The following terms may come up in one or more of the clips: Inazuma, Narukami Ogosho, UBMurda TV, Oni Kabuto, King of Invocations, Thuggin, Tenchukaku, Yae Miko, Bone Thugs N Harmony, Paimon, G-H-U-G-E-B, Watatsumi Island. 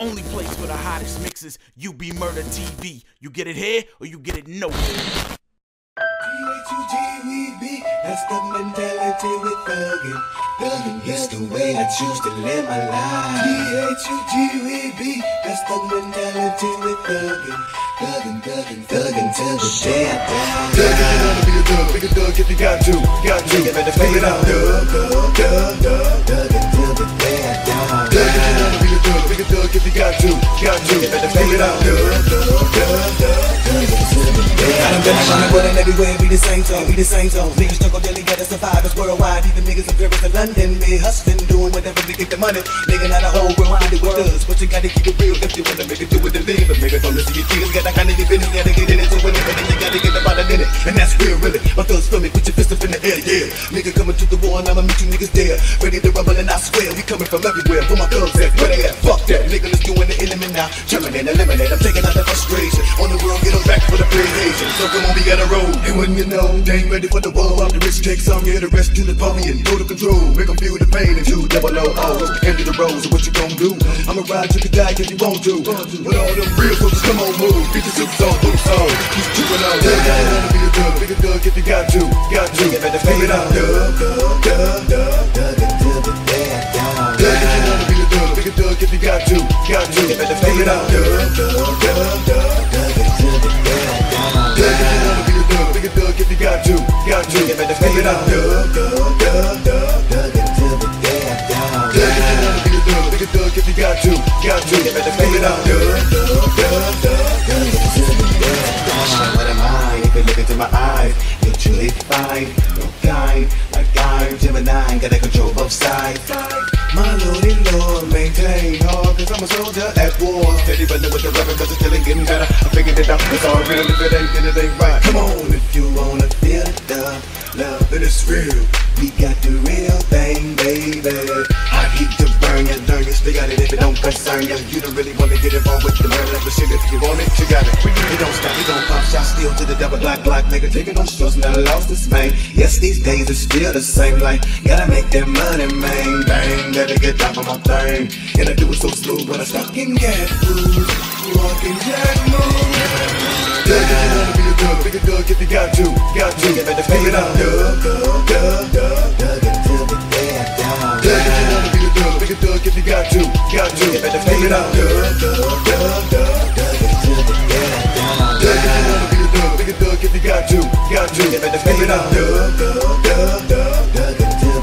Only place for the hottest mixes, UBMurda TV. You get it here or you get it nowhere. G-H-U-G-E-B, that's the mentality with thuggin'. Thuggin' is the way I choose to live my life. G-H-U-G-E-B, that's the mentality with thuggin'. Thuggin' till the day I die. Thuggin' it ought to be a thug, be a thug if you got to, You better fade it out. Thuggin' till the day I die. Thuggin' it ought to be a thug, be a thug if you got to, You better fade it out. But everywhere we the same tone, Niggas struggle daily, gotta survive, it's worldwide. Even niggas in Paris and London, me hustling, doing whatever to get the money. Nigga, not a whole world, I do with us, but you gotta keep it real if you wanna make it through with the leave. But niggas only see your kids, gotta kinda get in it, gotta get in it, so whatever, you gotta get the bottom in it. And that's real, really, my thugs feel me, put your fist up in the air, yeah. Nigga coming to the war and I'ma meet you niggas there. Ready to rumble and I swear, we coming from everywhere, where my thugs at, where they at, fuck that. Nigga, let's doing the enemy now, terminate, eliminate, I'm taking out the frustration. On the world, get them back for the free agent, so come on, we gotta roll. And when you know they ain't ready for the war, I'm the rich take some, yeah, the rest to the party and go to control. Make them feel the pain and you double O. It's the end of the road, so what you gon' do? I'ma ride to the die if you want to. With all them real folks, come on, move. Get your suits on, boots on. Keep chewing on. Thug out, wanna be a thug, big a thug if you got to, You better fade it out. Thug until the day I die. Thug if you wanna be a thug, big a thug if you got to, You better fade it out. Thug until the day I die. Thug if you wanna be a thug, big a thug if you got to, You better fade it out. If you got to, you better fade it out. What am I? If you look into my eyes, you're truly fine, no kind. Like I'm Gemini, gotta control both sides. My Lord and Lord, maintain hard, cause I'm a soldier at war. Steady running with the rubber, cause it's still ain't getting better. I figured it out, it's all real, if it ain't, then it ain't right. Come on, if you wanna feel the love, that it's real. We got the real thing, baby. They got it if it don't concern you. You don't really wanna get involved with the murder, but shit, if you want it, you got it. It don't stop, it don't pop shots, still to the double block, nigga. Taking no stress, not lost this man. Yes, these days it's still the same. Like gotta make that money, man. Bang, gotta get down on my thing, and I do it so slow, but I stop and get food. Walking jack move. Thug it ought to be a thug, big a thug if you got to, You better fade it out. Thug until the day I die. Thug it ought to be a thug, big a thug if you got to. You better fade it out. Thug it out if you got to, You better fade it out. Thug until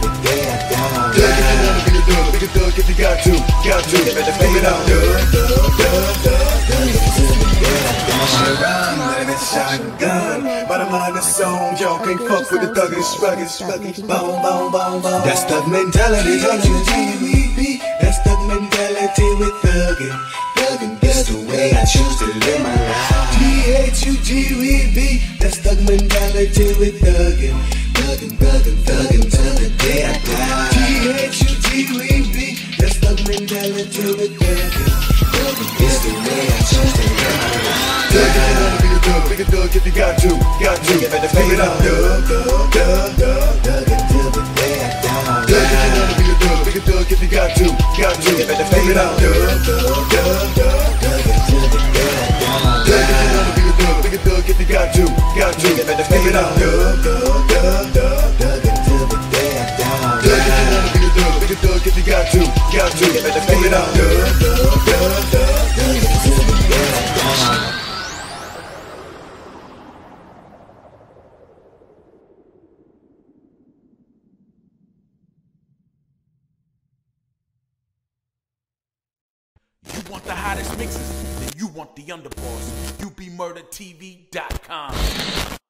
the day I die. Thug it out if you got to, You better fade it out. Thug until the day I die. I'm living shotgun, but I'm on the song. Y'all can't fuck with the thuggish, ruggish, bone, bone. That's thug mentality. That's the mentality with thuggin'. Thuggin' is the way I choose to live my life. G-H-U-G-E-B, that's the mentality with thuggin'. Thuggin' till the day I die. G-H-U-G-E-B, that's the mentality with thuggin'. Thuggin' is the way I choose to live my life. Thuggin' ought to be a thug, big a thug if you got to, You better fade it out. Thuggin' till the day I die. Thuggin' ought to be a thug, big a thug if you got to. You better fade it out. Thug until the day I die. Thug it ought to be a thug, big a thug if you got to. You better fade it out. Thug until the day I die. Thug it ought to be a thug, big a thug if you got to. You better fade it out. Thug until the day I die. You want the hottest mixes, then you want the underboss. UBMurdaTV.com